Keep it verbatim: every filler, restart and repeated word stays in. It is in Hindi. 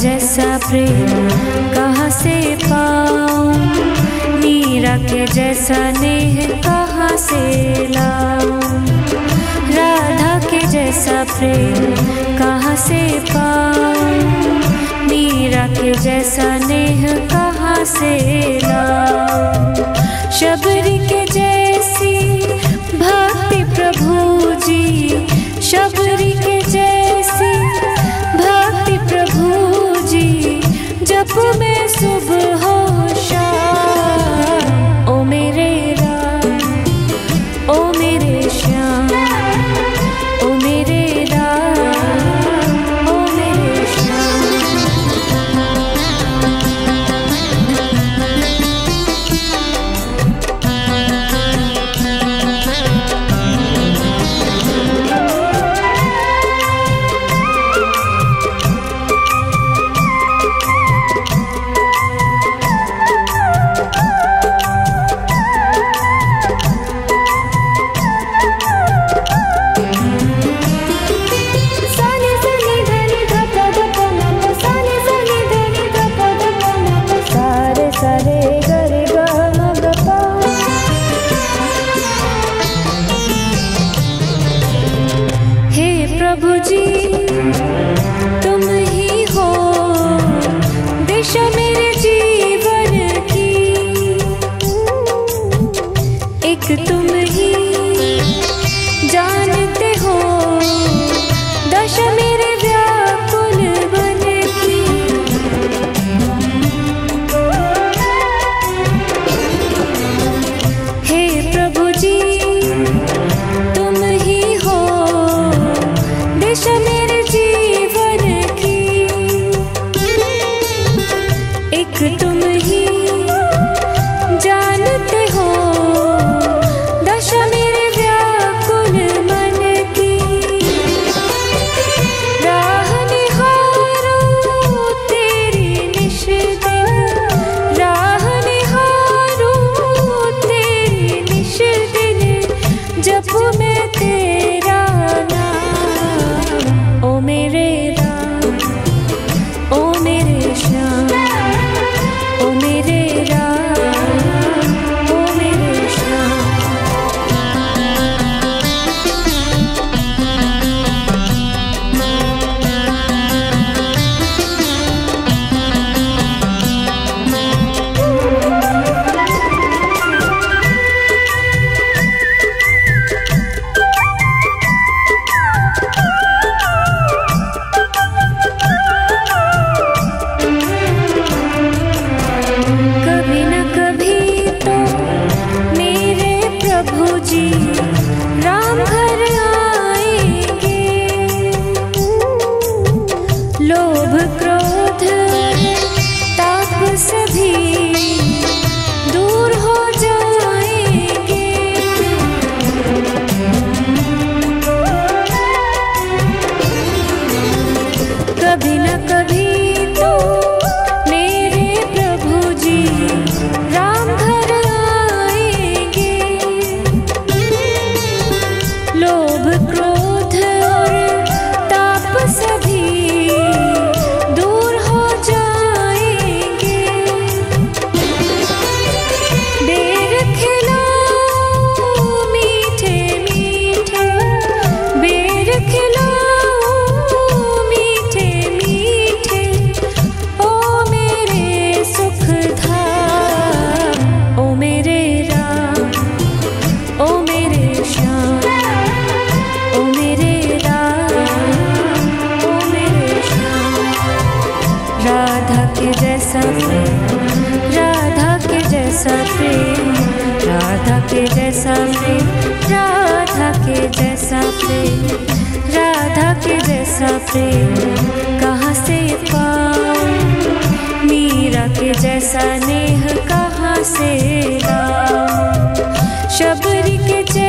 जैसा प्रेम कहाँ से पाऊं, मीरा के जैसा नेह कहाँ से लाऊं। राधा के जैसा प्रेम कहाँ से पाऊं, मीरा के जैसा नेह कहाँ से लाऊं। शबरी के जैसी भक्ति प्रभु जी, शबरी के जैसी भक्ति प्रभु जी, जप में सुबह हो शाम। ओ मेरे राम, ओ मेरे श्याम, ओ मेरे राम, ओ मेरे तुम ही जानते हो दशा मेरे व्याकुल बन की। हे प्रभु जी तुम ही हो दशा मेरे जीवन की, एक तुम ही जानते हो दशा मेरे व्याकुल मन की। राह निहारूं तेरी निश दिन, राह निहारूं तेरी निश दिन, जप में तेरा नाम। ओ मेरे राम, ओ मेरे श्याम, ओ मेरे राम। राधा के जैसा प्रेम, राधा के जैसा प्रेम, राधा के जैसा प्रेम, राधा के जैसा प्रेम कहाँ से पाऊं, मीरा के जैसा नेह कहाँ से लाऊं। शबरी के